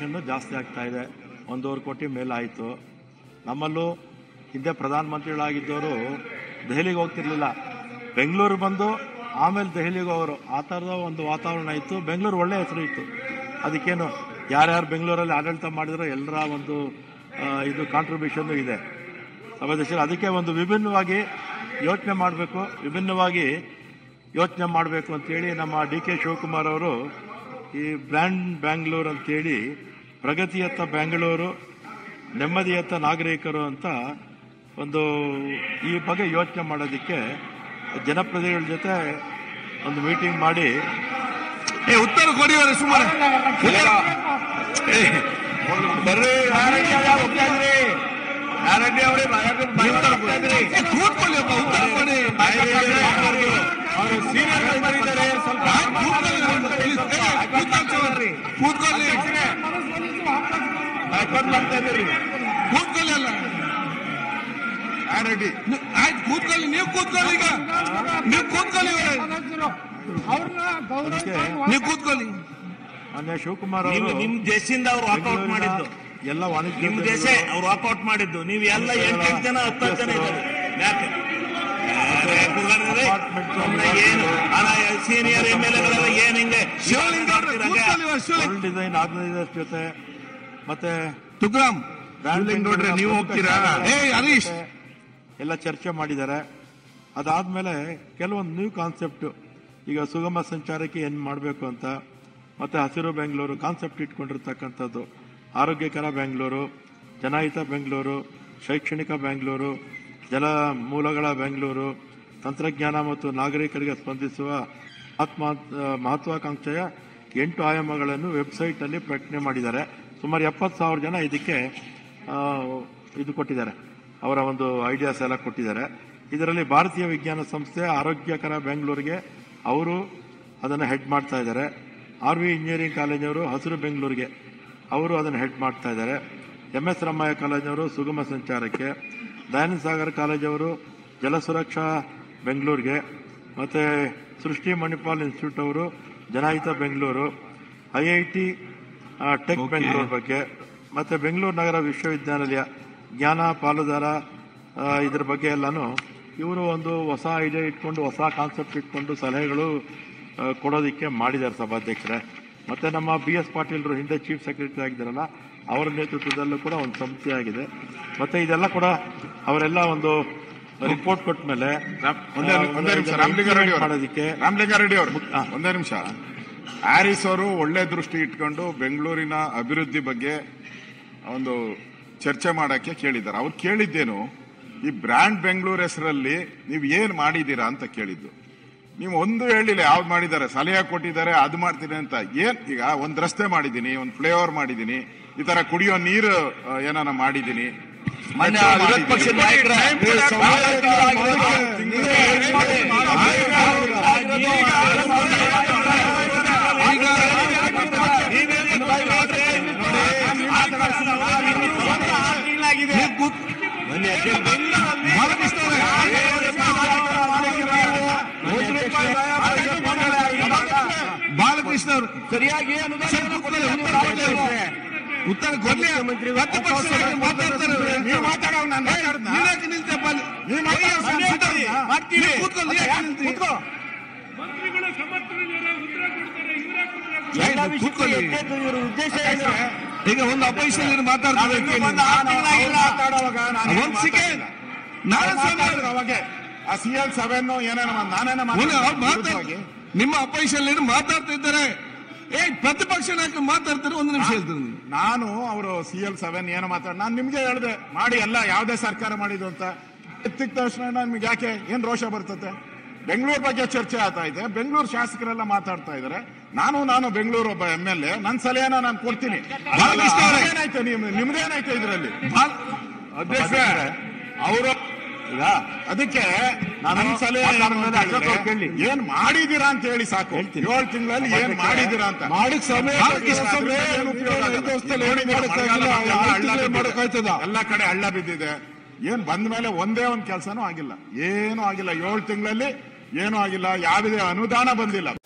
ಕರಪ್ಷನ್ನು ಜಾಸ್ತಿ ಆಗ್ತಾ ಇದೆ. 1.5 ಕೋಟಿ ಮೇಲಾಯಿತು. ನಮ್ಮಲ್ಲೂ ಹಿಂದೆ ಪ್ರಧಾನಮಂತ್ರಿಗಳಾಗಿದ್ದವರು ದೆಹಲಿಗೆ ಹೋಗ್ತಿರ್ಲಿಲ್ಲ, ಬೆಂಗಳೂರು ಬಂದು ಆಮೇಲೆ ದೆಹಲಿಗೆ ಹೋಗೋರು. ಆ ಥರದ ಒಂದು ವಾತಾವರಣ ಇತ್ತು. ಬೆಂಗಳೂರು ಒಳ್ಳೆಯ ಹೆಸರು ಇತ್ತು. ಅದಕ್ಕೇನು ಯಾರ್ಯಾರು ಬೆಂಗಳೂರಲ್ಲಿ ಆಡಳಿತ ಮಾಡಿದ್ರೋ ಎಲ್ಲರ ಒಂದು ಇದು ಕಾಂಟ್ರಿಬ್ಯೂಷನ್ನು ಇದೆ ಸಮಾಜದಲ್ಲಿ. ಅದಕ್ಕೆ ಒಂದು ವಿಭಿನ್ನವಾಗಿ ಯೋಚನೆ ಮಾಡಬೇಕು, ಅಂಥೇಳಿ ನಮ್ಮ DK ಶಿವಕುಮಾರ್ ಅವರು ಈ ಬ್ರ್ಯಾಂಡ್ ಬ್ಯಾಂಗ್ಳೂರು ಅಂಥೇಳಿ ಪ್ರಗತಿಯತ್ತ ಬ್ಯಾಂಗ್ಳೂರು, ನೆಮ್ಮದಿಯತ್ತ ನಾಗರಿಕರು ಅಂತ ಒಂದು ಈ ಬಗ್ಗೆ ಯೋಚನೆ ಮಾಡೋದಕ್ಕೆ ಜನಪ್ರತಿನಿಧಿಗಳ ಜೊತೆ ಒಂದು ಮೀಟಿಂಗ್ ಮಾಡಿ ಉತ್ತರ ಕೊರಿಯವರ ಸುಮಾರು ಕೂತ್ಕೊಳ್ಳಿ ಅಲ್ಲ ರೆಡ್ಡಿ ಆಯ್ತು, ಕೂತ್ಕೊಳ್ಳಿ, ನೀವು ಕೂತ್ಕೊಳ್ಳಿ, ಈಗ ನೀವು ಕೂತ್ಕೊಳ್ಳಿ, ನೀವು ಕೂತ್ಕೊಳ್ಳಿ. ಅದೇ ಶಿವಕುಮಾರ್ ಅವರು ನಿಮ್ಮ ದೇಶದಿಂದ ಅವ್ರು ವಾಕೌಟ್ ಮಾಡಿದ್ದು, ಎಲ್ಲ ವಾಣಿಜ್ಯ ನಿಮ್ಮ ದೇಶ ಅವ್ರು ವಾಕೌಟ್ ಮಾಡಿದ್ದು. ನೀವು ಎಲ್ಲ 8 ಜನ 10 ಜನ ಇದ್ದಾರೆ. ಯಾಕೆ ಸೀನಿಯರ್ MLA ಏನ್ ಹಿಂಗೆ ಶಿವಲಿಂಗ್ ಡಿಸೈನ್ ಆರ್ಗನೈಸರ್ ಜೊತೆ ಮತ್ತೆ ತುಗ್ರಾಮ್ ನೋಡ್ರೆ ನೀವು ಹೋಗ್ತೀರಾ ಹರೀಶ್ ಎಲ್ಲ ಚರ್ಚೆ ಮಾಡಿದ್ದಾರೆ. ಅದಾದಮೇಲೆ ಕೆಲವೊಂದು ನ್ಯೂ ಕಾನ್ಸೆಪ್ಟು, ಈಗ ಸುಗಮ ಸಂಚಾರಕ್ಕೆ ಏನು ಮಾಡಬೇಕು ಅಂತ, ಮತ್ತು ಹಸಿರು ಬೆಂಗಳೂರು ಕಾನ್ಸೆಪ್ಟ್ ಇಟ್ಕೊಂಡಿರ್ತಕ್ಕಂಥದ್ದು, ಆರೋಗ್ಯಕರ ಬೆಂಗಳೂರು, ಜನಹಿತ ಬೆಂಗಳೂರು, ಶೈಕ್ಷಣಿಕ ಬೆಂಗಳೂರು, ಜಲ ಮೂಲಗಳ ಬೆಂಗಳೂರು, ತಂತ್ರಜ್ಞಾನ ಮತ್ತು ನಾಗರಿಕರಿಗೆ ಸ್ಪಂದಿಸುವ ಮಹತ್ವಾಕಾಂಕ್ಷೆಯ 8 ಆಯಾಮಗಳನ್ನು ವೆಬ್ಸೈಟಲ್ಲಿ ಪ್ರಕಟಣೆ ಮಾಡಿದ್ದಾರೆ. ಸುಮಾರು 70,000 ಜನ ಇದಕ್ಕೆ ಇದು ಕೊಟ್ಟಿದ್ದಾರೆ, ಅವರ ಒಂದು ಐಡಿಯಾಸ್ ಎಲ್ಲ ಕೊಟ್ಟಿದ್ದಾರೆ. ಇದರಲ್ಲಿ ಭಾರತೀಯ ವಿಜ್ಞಾನ ಸಂಸ್ಥೆ ಆರೋಗ್ಯಕರ ಬೆಂಗಳೂರಿಗೆ ಅವರು ಅದನ್ನು ಹೆಡ್ ಮಾಡ್ತಾ ಇದ್ದಾರೆ. RV ಇಂಜಿನಿಯರಿಂಗ್ ಕಾಲೇಜಿನವರು ಹಸಿರು ಬೆಂಗಳೂರಿಗೆ ಅವರು ಅದನ್ನು ಹೆಡ್ ಮಾಡ್ತಾ ಇದ್ದಾರೆ. MS ರಾಮಯ್ಯ ಕಾಲೇಜಿನವರು ಸುಗಮ ಸಂಚಾರಕ್ಕೆ, ದಯಾನಂದ ಸಾಗರ್ ಕಾಲೇಜವರು ಜಲ ಸುರಕ್ಷಾ ಬೆಂಗಳೂರಿಗೆ, ಮತ್ತು ಸೃಷ್ಟಿ ಮಣಿಪಾಲ್ ಇನ್ಸ್ಟಿಟ್ಯೂಟ್ ಅವರು ಜನಹಿತ ಬೆಂಗಳೂರು, IIT ಟೆಕ್ ಬೆಂಗಳೂರು ಬಗ್ಗೆ, ಮತ್ತು ಬೆಂಗಳೂರು ನಗರ ವಿಶ್ವವಿದ್ಯಾನಿಲಯ ಜ್ಞಾನ ಪಾಲುದಾರ ಇದ್ರ ಬಗ್ಗೆ ಎಲ್ಲನೂ ಇವರು ಒಂದು ಹೊಸ ಐಡಿಯಾ ಇಟ್ಕೊಂಡು, ಹೊಸ ಕಾನ್ಸೆಪ್ಟ್ ಇಟ್ಕೊಂಡು ಸಲಹೆಗಳು ಕೊಡೋದಕ್ಕೆ ಮಾಡಿದ್ದಾರೆ ಸಭಾಧ್ಯಕ್ಷರೇ. ಮತ್ತು ನಮ್ಮ BS ಪಾಟೀಲ್ರು ಹಿಂದೆ ಚೀಫ್ ಸೆಕ್ರೆಟರಿ ಆಗಿದ್ದಾರಲ್ಲ, ಅವರ ನೇತೃತ್ವದಲ್ಲೂ ಕೂಡ ಒಂದು ಸಂಸ್ಥೆ ಆಗಿದೆ. ಮತ್ತು ಇದೆಲ್ಲ ಕೂಡ ಅವರೆಲ್ಲ ಒಂದು ರಿಪೋರ್ಟ್ ಕೊಟ್ಟ ಮೇಲೆ ಮಾಡೋದಕ್ಕೆ ಒಂದೇ ನಿಮಿಷ ಹ್ಯಾರಿಸ್ ಅವರು ಒಳ್ಳೆ ದೃಷ್ಟಿ ಇಟ್ಕೊಂಡು ಬೆಂಗಳೂರಿನ ಅಭಿವೃದ್ಧಿ ಬಗ್ಗೆ ಒಂದು ಚರ್ಚೆ ಮಾಡೋಕ್ಕೆ ಕೇಳಿದ್ದಾರೆ. ಅವ್ರು ಕೇಳಿದ್ದೇನು, ಈ ಬ್ರ್ಯಾಂಡ್ ಬೆಂಗಳೂರು ಹೆಸರಲ್ಲಿ ನೀವು ಏನು ಮಾಡಿದ್ದೀರಾ ಅಂತ ಕೇಳಿದ್ದು. ನೀವು ಒಂದು ಹೇಳಿಲ್ಲ, ಯಾವ್ದು ಮಾಡಿದ್ದಾರೆ, ಸಲಹೆ ಕೊಟ್ಟಿದ್ದಾರೆ, ಅದು ಮಾಡ್ತೀನಿ ಅಂತ. ಏನು ಈಗ ಒಂದು ರಸ್ತೆ ಮಾಡಿದ್ದೀನಿ, ಒಂದು ಫ್ಲೈಓವರ್ ಮಾಡಿದ್ದೀನಿ, ಈ ಥರ ಕುಡಿಯೋ ನೀರು ಏನಾನ ಮಾಡಿದ್ದೀನಿ. ಬಾಲಕೃಷ್ಣ ಅವರು ಸರಿಯಾಗಿ ಉತ್ತರ ಕೊಡಲಿ ಮಂತ್ರಿ ಉದ್ದೇಶ ಈಗ ಒಂದು ಅಪೋಸಿಷನ್ ಮಾತಾಡ್ತಾರೆ. ನಿಮ್ಮ ಅಪೋಸಿಷನ್ ಮಾತಾಡ್ತಿದ್ದಾರೆ, ಪ್ರತಿಪಕ್ಷ ನಾಯಕರು ಮಾತಾಡ್ತಾರೆ. ಒಂದು ನಿಮಿಷ ಹೇಳ್ತೀನಿ, ನಾನು ಅವರು CL 7 ಏನು ಮಾತಾಡ, ನಾನು ನಿಮ್ಗೆ ಹೇಳಿದೆ ಮಾಡಿ ಎಲ್ಲ ಯಾವುದೇ ಸರ್ಕಾರ ಮಾಡಿದ್ರು ಅಂತ. ಎತ್ತಿದ ತಕ್ಷಣ ನಿಮ್ಗೆ ಯಾಕೆ ಏನ್ ರೋಷ ಬರ್ತದೆ? ಬೆಂಗಳೂರು ಬಗ್ಗೆ ಚರ್ಚೆ ಆಗ್ತಾ ಇದೆ, ಬೆಂಗಳೂರು ಶಾಸಕರೆಲ್ಲ ಮಾತಾಡ್ತಾ ಇದ್ದಾರೆ. ನಾನು ಬೆಂಗಳೂರು ಒಬ್ಬ MLA, ನನ್ನ ಸಲಹೆನ ನಾನು ಕೊಡ್ತೀನಿ. ನಿಮ್ದೇನಾಯ್ತು ಇದರಲ್ಲಿ ಅಧ್ಯಕ್ಷ ಅವರು? ಅದಕ್ಕೆ ನನ್ನ ಸಲಹೆ ಏನ್ ಮಾಡಿದೀರಾ ಅಂತ ಹೇಳಿ ಸಾಕು. 7 ತಿಂಗಳಲ್ಲಿ ಏನ್ ಮಾಡಿದೀರಾ ಅಂತ ಮಾಡಿ ಎಲ್ಲ ಕಡೆ ಹಳ್ಳ ಬಿದ್ದಿದೆ. ಏನ್ ಬಂದ ಮೇಲೆ ಒಂದೇ ಒಂದು ಕೆಲಸನೂ ಆಗಿಲ್ಲ, ಏನೂ ಆಗಿಲ್ಲ. 7 ತಿಂಗಳಲ್ಲಿ ಏನೂ ಆಗಿಲ್ಲ, ಯಾವುದೇ ಅನುದಾನ ಬಂದಿಲ್ಲ.